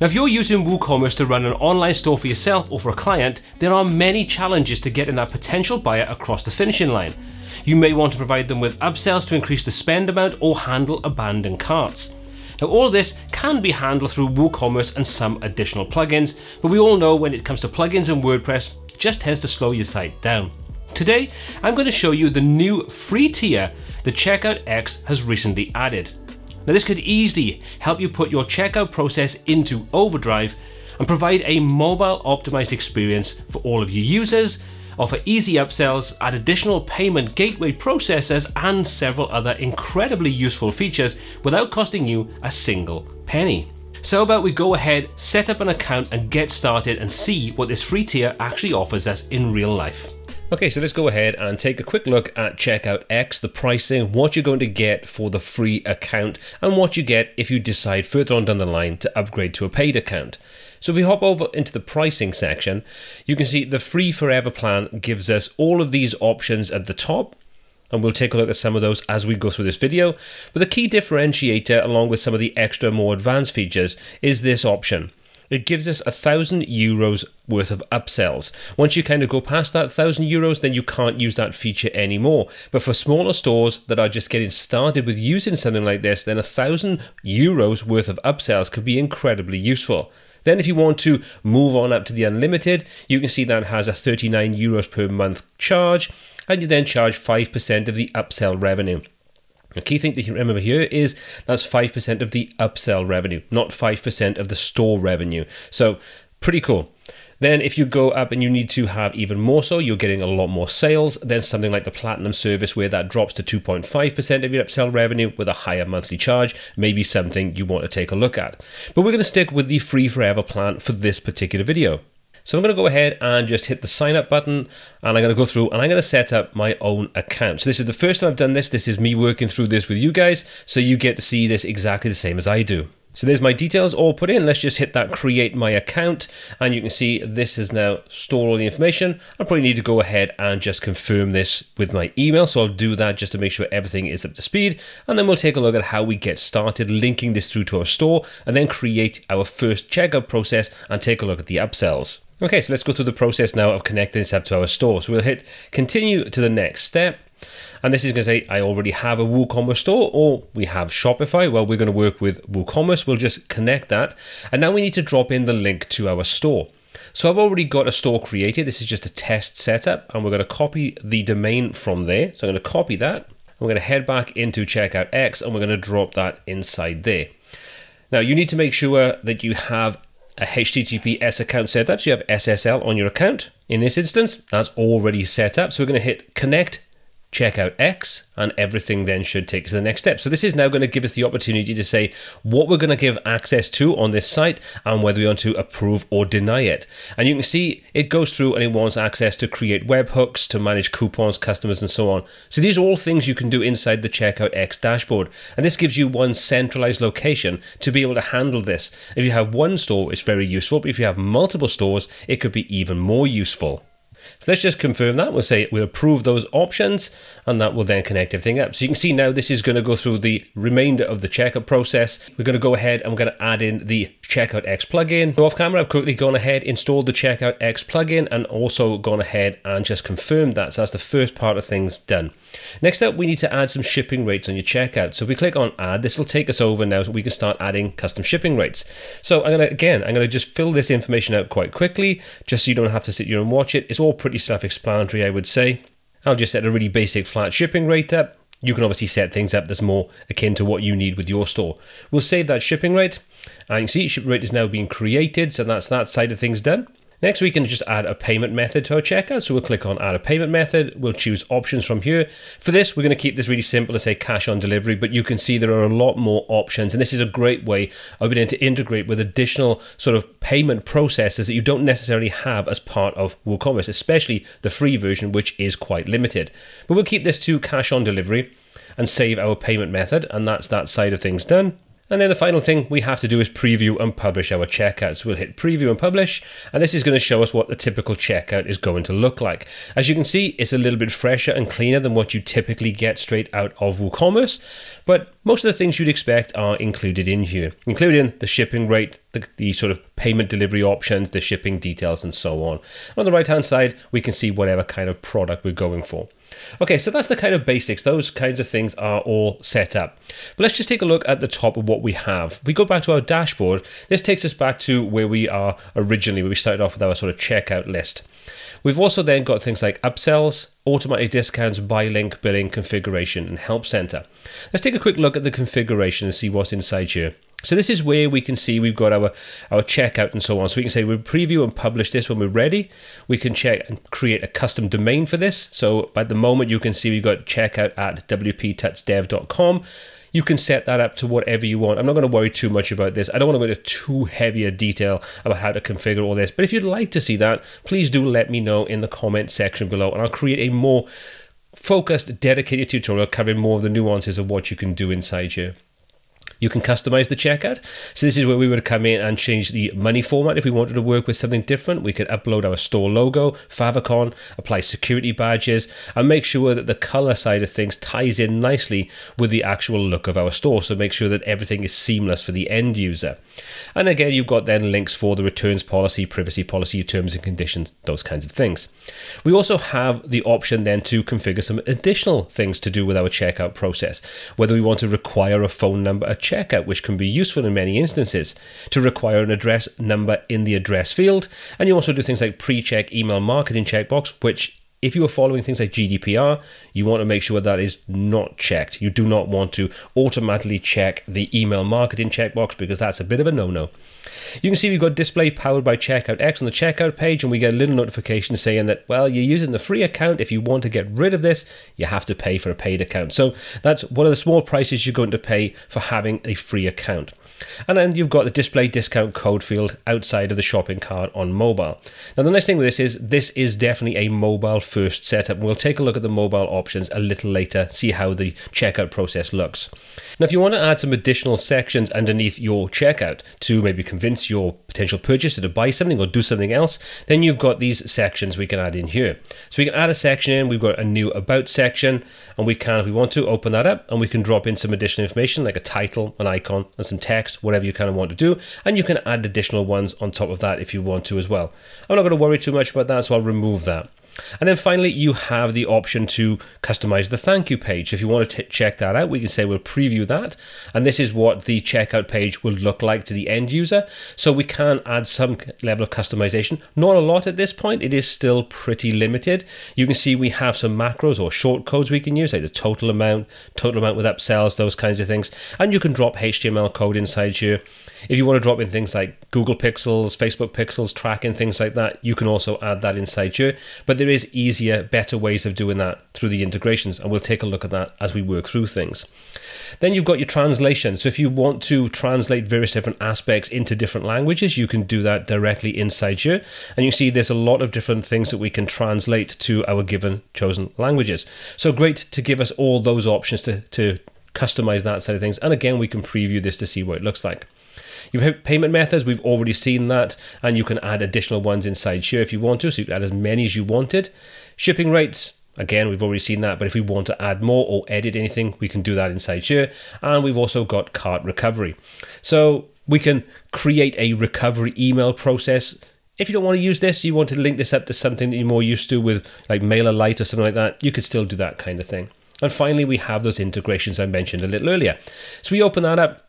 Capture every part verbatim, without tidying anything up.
Now, if you're using WooCommerce to run an online store for yourself or for a client, there are many challenges to getting that potential buyer across the finishing line. You may want to provide them with upsells to increase the spend amount or handle abandoned carts. Now, all of this can be handled through WooCommerce and some additional plugins, but we all know when it comes to plugins and WordPress, it just tends to slow your site down. Today, I'm going to show you the new free tier that Checkout X has recently added. Now, this could easily help you put your checkout process into overdrive and provide a mobile optimized experience for all of your users, offer easy upsells, add additional payment gateway processors, and several other incredibly useful features without costing you a single penny. So how about we go ahead, set up an account and get started and see what this free tier actually offers us in real life. Okay, so let's go ahead and take a quick look at Checkout X, the pricing, what you're going to get for the free account, and what you get if you decide further on down the line to upgrade to a paid account. So if we hop over into the pricing section, you can see the free forever plan gives us all of these options at the top, and we'll take a look at some of those as we go through this video. But the key differentiator, along with some of the extra more advanced features, is this option. It gives us a thousand euros worth of upsells. Once you kind of go past that thousand euros, then you can't use that feature anymore. But for smaller stores that are just getting started with using something like this, then a thousand euros worth of upsells could be incredibly useful. Then if you want to move on up to the unlimited, you can see that has a thirty-nine euros per month charge, and you then charge five percent of the upsell revenue. The key thing that you remember here is that's five percent of the upsell revenue, not five percent of the store revenue. So pretty cool. Then if you go up and you need to have even more so, you're getting a lot more sales. Then something like the Platinum service where that drops to two point five percent of your upsell revenue with a higher monthly charge, maybe something you want to take a look at. But we're going to stick with the free forever plan for this particular video. So I'm going to go ahead and just hit the sign up button, and I'm going to go through and I'm going to set up my own account. So this is the first time I've done this. This is me working through this with you guys. So you get to see this exactly the same as I do. So there's my details all put in. Let's just hit that create my account, and you can see this is now store all the information. I probably need to go ahead and just confirm this with my email. So I'll do that just to make sure everything is up to speed. And then we'll take a look at how we get started linking this through to our store and then create our first checkout process and take a look at the upsells. Okay, so let's go through the process now of connecting this up to our store. So we'll hit continue to the next step. And this is going to say, I already have a WooCommerce store, or we have Shopify. Well, we're going to work with WooCommerce. We'll just connect that. And now we need to drop in the link to our store. So I've already got a store created. This is just a test setup, and we're going to copy the domain from there. So I'm going to copy that. We're going to head back into Checkout X, and we're going to drop that inside there. Now you need to make sure that you have a H T T P S account set up, so you have S S L on your account. In this instance, that's already set up. So we're going to hit connect, Checkout X, and everything then should take us to the next step. So this is now going to give us the opportunity to say what we're going to give access to on this site and whether we want to approve or deny it. And you can see it goes through and it wants access to create webhooks, to manage coupons, customers, and so on. So these are all things you can do inside the Checkout X dashboard. And this gives you one centralized location to be able to handle this. If you have one store, it's very useful, but if you have multiple stores, it could be even more useful. So let's just confirm that. We'll say we'll approve those options, and that will then connect everything up. So you can see now this is going to go through the remainder of the checkout process. We're going to go ahead and we're going to add in the Checkout X plugin. So off camera, I've quickly gone ahead, installed the Checkout X plugin, and also gone ahead and just confirmed that. So that's the first part of things done. Next up, we need to add some shipping rates on your checkout. So if we click on add, this will take us over now so we can start adding custom shipping rates. So I'm going to, again, I'm going to just fill this information out quite quickly, just so you don't have to sit here and watch it. It's all pretty self-explanatory, I would say. I'll just set a really basic flat shipping rate up. You can obviously set things up that's more akin to what you need with your store. We'll save that shipping rate, and you can see shipping rate is now being created, so that's that side of things done. Next, we can just add a payment method to our checkout. So we'll click on add a payment method. We'll choose options from here. For this, we're going to keep this really simple and say cash on delivery, but you can see there are a lot more options. And this is a great way of being able to integrate with additional sort of payment processes that you don't necessarily have as part of WooCommerce, especially the free version, which is quite limited. But we'll keep this to cash on delivery and save our payment method. And that's that side of things done. And then the final thing we have to do is preview and publish our checkout. So we'll hit preview and publish, and this is going to show us what the typical checkout is going to look like. As you can see, it's a little bit fresher and cleaner than what you typically get straight out of WooCommerce, but most of the things you'd expect are included in here, including the shipping rate, the, the sort of payment delivery options, the shipping details, and so on. On the right-hand side, we can see whatever kind of product we're going for. Okay, so that's the kind of basics. Those kinds of things are all set up. But let's just take a look at the top of what we have. If we go back to our dashboard, this takes us back to where we are originally, where we started off with our sort of checkout list. We've also then got things like upsells, automatic discounts, buy link, billing, configuration, and help center. Let's take a quick look at the configuration and see what's inside here. So this is where we can see we've got our, our checkout and so on. So we can say we'll preview and publish this when we're ready. We can check and create a custom domain for this. So at the moment you can see we've got checkout at w p tuts dev dot com. You can set that up to whatever you want. I'm not going to worry too much about this. I don't want to go into too heavy a detail about how to configure all this. But if you'd like to see that, please do let me know in the comment section below, and I'll create a more focused, dedicated tutorial covering more of the nuances of what you can do inside here. You can customize the checkout. So this is where we would come in and change the money format. If we wanted to work with something different, we could upload our store logo, favicon, apply security badges, and make sure that the color side of things ties in nicely with the actual look of our store. So make sure that everything is seamless for the end user. And again, you've got then links for the returns policy, privacy policy, terms and conditions, those kinds of things. We also have the option then to configure some additional things to do with our checkout process, whether we want to require a phone number, a checkout, which can be useful in many instances, to require an address number in the address field. And you also do things like pre-check email marketing checkbox, which if you are following things like G D P R, you want to make sure that is not checked. You do not want to automatically check the email marketing checkbox, because that's a bit of a no-no. You can see we've got display powered by Checkout X on the checkout page, and we get a little notification saying that, well, you're using the free account. If you want to get rid of this, you have to pay for a paid account. So that's one of the small prices you're going to pay for having a free account. And then you've got the display discount code field outside of the shopping cart on mobile. Now, the nice thing with this is this is definitely a mobile first setup. We'll take a look at the mobile options a little later, see how the checkout process looks. Now, if you want to add some additional sections underneath your checkout to maybe convince your potential purchaser to buy something or do something else, then you've got these sections we can add in here. So we can add a section in. We've got a new about section, and we can, if we want to, open that up, and we can drop in some additional information like a title, an icon, and some text, whatever you kind of want to do. And you can add additional ones on top of that if you want to as well. I'm not going to worry too much about that, so I'll remove that. And then finally, you have the option to customize the thank you page. If you want to check that out, we can say we'll preview that. And this is what the checkout page will look like to the end user. So we can add some level of customization. Not a lot at this point. It is still pretty limited. You can see we have some macros or short codes we can use, like the total amount, total amount with upsells, those kinds of things. And you can drop H T M L code inside here. If you want to drop in things like Google pixels, Facebook pixels, tracking, things like that, you can also add that inside here. But there There is easier, better ways of doing that through the integrations, and we'll take a look at that as we work through things. Then you've got your translation. So if you want to translate various different aspects into different languages, you can do that directly inside here. And you see there's a lot of different things that we can translate to our given chosen languages. So great to give us all those options to, to customize that side of things. And again, we can preview this to see what it looks like. Your payment methods, we've already seen that, and you can add additional ones inside here if you want to, so you can add as many as you wanted. Shipping rates, again, we've already seen that, but if we want to add more or edit anything, we can do that inside here. And we've also got cart recovery. So we can create a recovery email process. If you don't want to use this, you want to link this up to something that you're more used to with like MailerLite or something like that, you could still do that kind of thing. And finally, we have those integrations I mentioned a little earlier. So we open that up.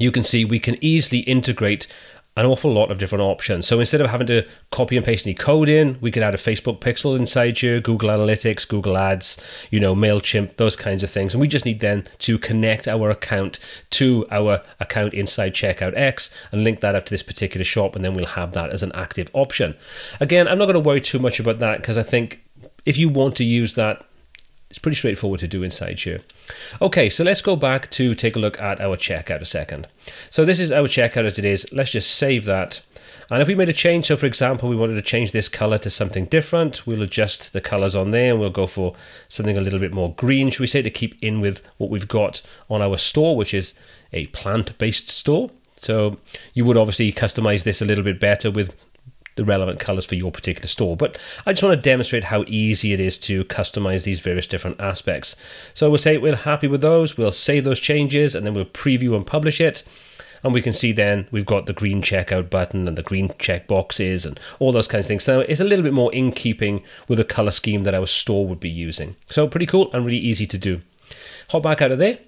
You can see we can easily integrate an awful lot of different options. So instead of having to copy and paste any code in, we could add a Facebook pixel inside here, Google Analytics, Google Ads, you know, MailChimp, those kinds of things. And we just need then to connect our account to our account inside Checkout X and link that up to this particular shop. And then we'll have that as an active option. Again, I'm not going to worry too much about that, because I think if you want to use that, it's pretty straightforward to do inside here. Okay, so let's go back to take a look at our checkout a second. So this is our checkout as it is. Let's just save that. And if we made a change, so for example, we wanted to change this color to something different, we'll adjust the colors on there and we'll go for something a little bit more green, should we say, to keep in with what we've got on our store, which is a plant-based store. So you would obviously customize this a little bit better with the relevant colors for your particular store. But I just want to demonstrate how easy it is to customize these various different aspects. So we'll say we're happy with those, we'll save those changes, and then we'll preview and publish it. And we can see then we've got the green checkout button and the green checkboxes and all those kinds of things. So it's a little bit more in keeping with the color scheme that our store would be using. So pretty cool and really easy to do. Hop back out of there.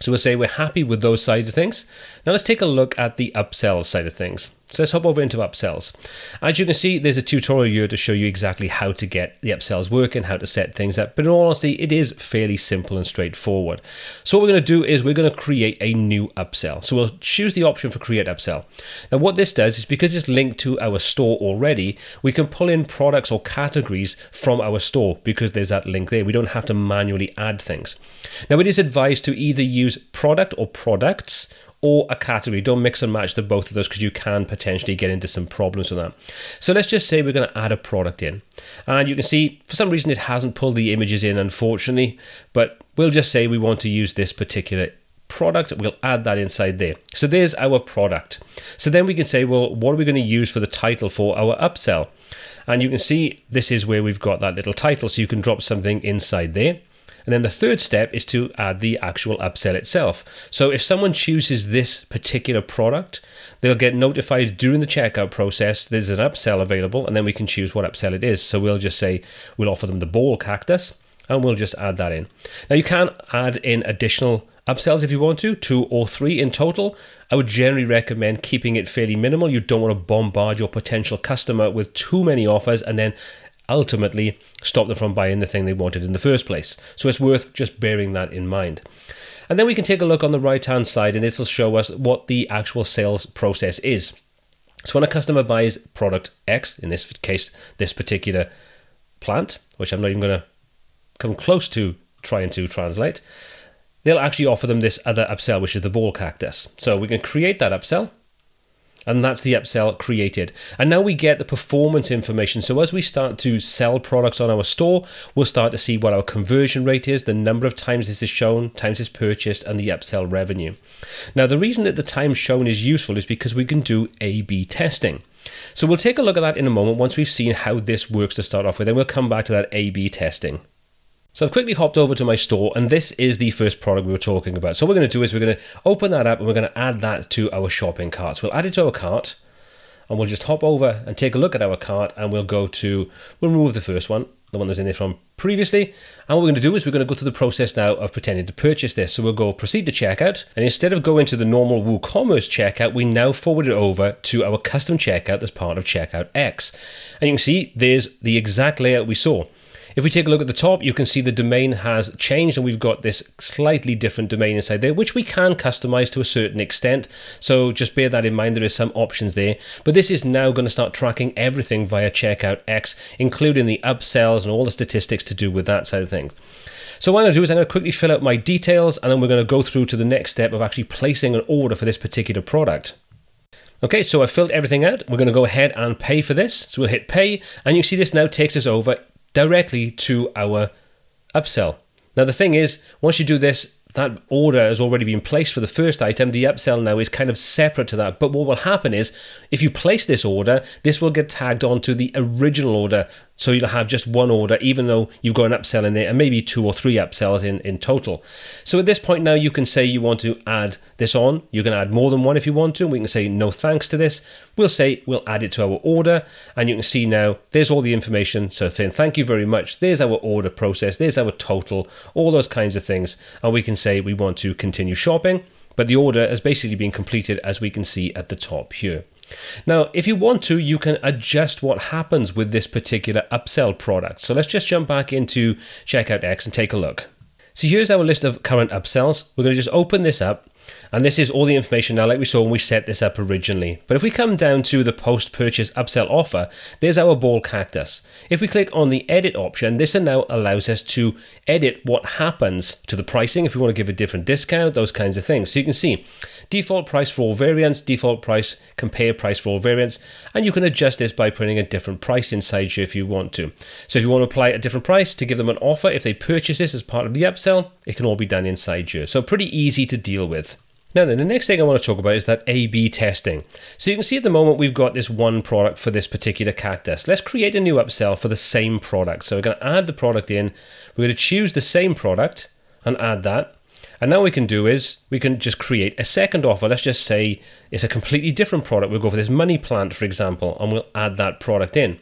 So we'll say we're happy with those sides of things. Now let's take a look at the upsells side of things. So let's hop over into upsells. As you can see, there's a tutorial here to show you exactly how to get the upsells working, how to set things up. But in all honesty, it is fairly simple and straightforward. So what we're going to do is we're going to create a new upsell. So we'll choose the option for create upsell. Now what this does is because it's linked to our store already, we can pull in products or categories from our store because there's that link there. We don't have to manually add things. Now it is advised to either use product or products or a category. Don't mix and match the both of those because you can potentially get into some problems with that. So let's just say we're going to add a product in. And you can see for some reason it hasn't pulled the images in, unfortunately, but we'll just say we want to use this particular product. We'll add that inside there. So there's our product. So then we can say, well, what are we going to use for the title for our upsell? And you can see this is where we've got that little title. So you can drop something inside there. And then the third step is to add the actual upsell itself. So if someone chooses this particular product, they'll get notified during the checkout process, there's an upsell available, and then we can choose what upsell it is. So we'll just say, we'll offer them the ball cactus, and we'll just add that in. Now you can add in additional upsells if you want to, two or three in total. I would generally recommend keeping it fairly minimal. You don't want to bombard your potential customer with too many offers and then ultimately stop them from buying the thing they wanted in the first place. So it's worth just bearing that in mind. And then we can take a look on the right hand side and it'll show us what the actual sales process is. So when a customer buys product X, in this case, this particular plant, which I'm not even going to come close to trying to translate, they'll actually offer them this other upsell, which is the ball cactus. So we can create that upsell. And that's the upsell created. And now we get the performance information. So as we start to sell products on our store, we'll start to see what our conversion rate is, the number of times this is shown, times it's purchased, and the upsell revenue. Now, the reason that the time shown is useful is because we can do A B testing. So we'll take a look at that in a moment once we've seen how this works to start off with, and we'll come back to that A B testing. So I've quickly hopped over to my store, and this is the first product we were talking about. So what we're going to do is we're going to open that up and we're going to add that to our shopping cart. So we'll add it to our cart and we'll just hop over and take a look at our cart, and we'll go to, we'll remove the first one, the one that's in there from previously. And what we're going to do is we're going to go through the process now of pretending to purchase this. So we'll go proceed to checkout. And instead of going to the normal WooCommerce checkout, we now forward it over to our custom checkout that's part of Checkout X. And you can see there's the exact layout we saw. If we take a look at the top, you can see the domain has changed and we've got this slightly different domain inside there, which we can customize to a certain extent. So just bear that in mind, there is some options there. But this is now going to start tracking everything via Checkout X, including the upsells and all the statistics to do with that side of things. So what I'm going to do is I'm going to quickly fill out my details, and then we're going to go through to the next step of actually placing an order for this particular product. Okay, so I filled everything out. We're going to go ahead and pay for this. So we'll hit pay, and you can see this now takes us over directly to our upsell. Now the thing is, once you do this, that order has already been placed for the first item. The upsell now is kind of separate to that. But what will happen is, if you place this order, this will get tagged onto the original order. So you'll have just one order, even though you've got an upsell in there and maybe two or three upsells in, in total. So at this point now, you can say you want to add this on. You can add more than one if you want to. We can say no thanks to this. We'll say we'll add it to our order. And you can see now there's all the information. So saying thank you very much. There's our order process. There's our total, all those kinds of things. And we can say we want to continue shopping. But the order has basically been completed, as we can see at the top here. Now, if you want to, you can adjust what happens with this particular upsell product. So let's just jump back into Checkout X and take a look. So here's our list of current upsells. We're going to just open this up. And this is all the information now, like we saw when we set this up originally. But if we come down to the post-purchase upsell offer, there's our ball cactus. If we click on the edit option, this now allows us to edit what happens to the pricing, if we want to give a different discount, those kinds of things. So you can see default price for all variants, default price, compare price for all variants, and you can adjust this by putting a different price inside here if you want to. So if you want to apply a different price to give them an offer, if they purchase this as part of the upsell, it can all be done inside here. So pretty easy to deal with. Now then, the next thing I want to talk about is that A B testing. So you can see at the moment we've got this one product for this particular cactus. Let's create a new upsell for the same product. So we're going to add the product in. We're going to choose the same product and add that. And now what we can do is we can just create a second offer. Let's just say it's a completely different product. We'll go for this money plant, for example, and we'll add that product in.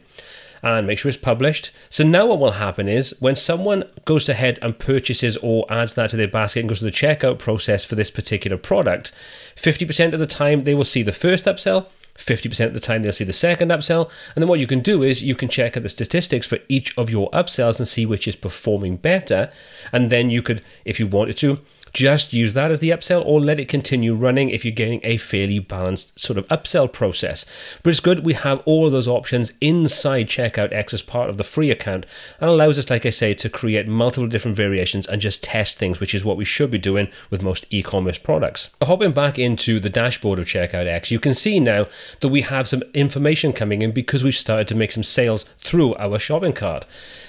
And make sure it's published. So now what will happen is when someone goes ahead and purchases or adds that to their basket and goes to the checkout process for this particular product, fifty percent of the time they will see the first upsell, fifty percent of the time they'll see the second upsell. And then what you can do is you can check out the statistics for each of your upsells and see which is performing better. And then you could, if you wanted to, just use that as the upsell or let it continue running if you're getting a fairly balanced sort of upsell process. But it's good we have all of those options inside Checkout X as part of the free account and allows us, like I say, to create multiple different variations and just test things, which is what we should be doing with most e-commerce products. So hopping back into the dashboard of Checkout X, you can see now that we have some information coming in because we've started to make some sales through our shopping cart.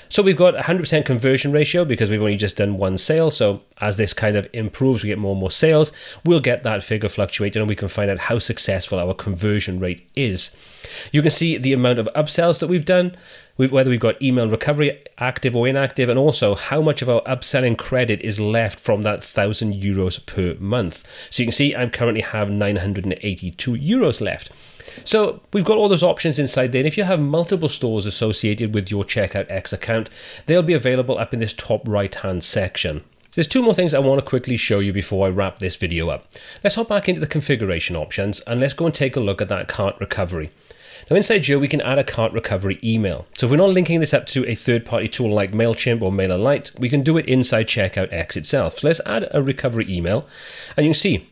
So we've got one hundred percent conversion ratio because we've only just done one sale. So as this kind of improves, we get more and more sales, we'll get that figure fluctuating and we can find out how successful our conversion rate is. You can see the amount of upsells that we've done, whether we've got email recovery active or inactive, and also how much of our upselling credit is left from that thousand euros per month. So you can see I currently have nine hundred eighty-two euros left. So we've got all those options inside there. And if you have multiple stores associated with your Checkout X account, they'll be available up in this top right-hand section. There's two more things I want to quickly show you before I wrap this video up. Let's hop back into the configuration options and let's go and take a look at that cart recovery. Now inside here, we can add a cart recovery email. So if we're not linking this up to a third-party tool like MailChimp or MailerLite, we can do it inside Checkout X itself. So let's add a recovery email and you can see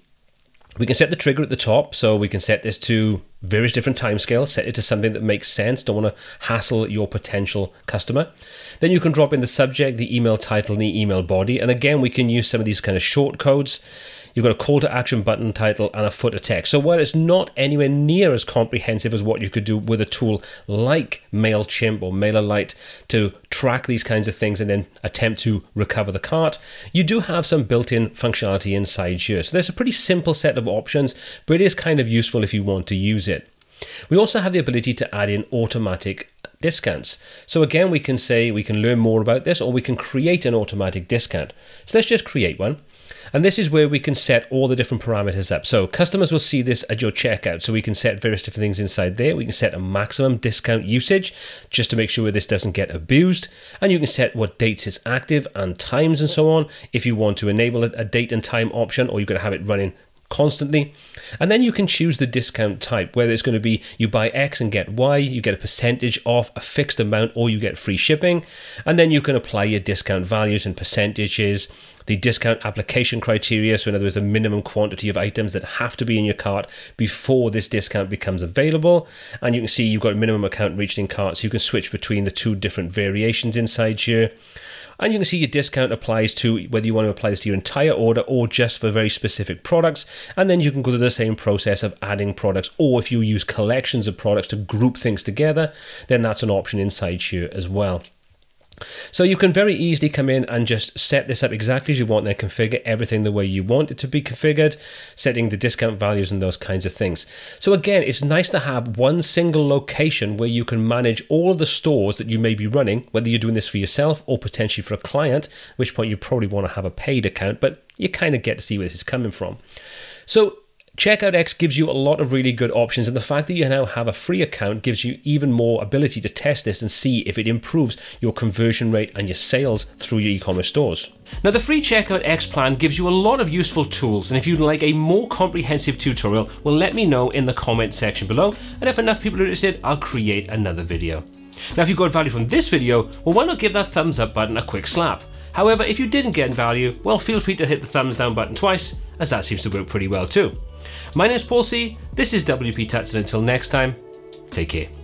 we can set the trigger at the top, so we can set this to various different timescales, set it to something that makes sense, don't want to hassle your potential customer. Then you can drop in the subject, the email title, and the email body. And again, we can use some of these kind of short codes. You've got a call to action button title and a footer text. So while it's not anywhere near as comprehensive as what you could do with a tool like MailChimp or MailerLite to track these kinds of things and then attempt to recover the cart, you do have some built-in functionality inside here. So there's a pretty simple set of options, but it is kind of useful if you want to use it. We also have the ability to add in automatic discounts. So again, we can say we can learn more about this or we can create an automatic discount. So let's just create one. And this is where we can set all the different parameters up. So customers will see this at your checkout. So we can set various different things inside there. We can set a maximum discount usage just to make sure this doesn't get abused. And you can set what dates it's active and times and so on. If you want to enable a date and time option, or you can have it running constantly. And then you can choose the discount type, whether it's going to be you buy X and get Y, you get a percentage off a fixed amount, or you get free shipping. And then you can apply your discount values and percentages, the discount application criteria. So in other words, the minimum quantity of items that have to be in your cart before this discount becomes available. And you can see you've got a minimum account reached in cart. So you can switch between the two different variations inside here. And you can see your discount applies to whether you want to apply this to your entire order or just for very specific products. And then you can go through the same process of adding products, or if you use collections of products to group things together, then that's an option inside here as well. So you can very easily come in and just set this up exactly as you want, then configure everything the way you want it to be configured, setting the discount values and those kinds of things. So again, it's nice to have one single location where you can manage all of the stores that you may be running, whether you're doing this for yourself or potentially for a client, at which point you probably want to have a paid account, but you kind of get to see where this is coming from. So Checkout X gives you a lot of really good options, and the fact that you now have a free account gives you even more ability to test this and see if it improves your conversion rate and your sales through your e-commerce stores. Now, the free Checkout X plan gives you a lot of useful tools, and if you'd like a more comprehensive tutorial, well, let me know in the comment section below, and if enough people are interested, I'll create another video. Now, if you got value from this video, well, why not give that thumbs up button a quick slap? However, if you didn't get value, well, feel free to hit the thumbs down button twice, as that seems to work pretty well too. My name's Paul C, this is W P Tutson, and until next time, take care.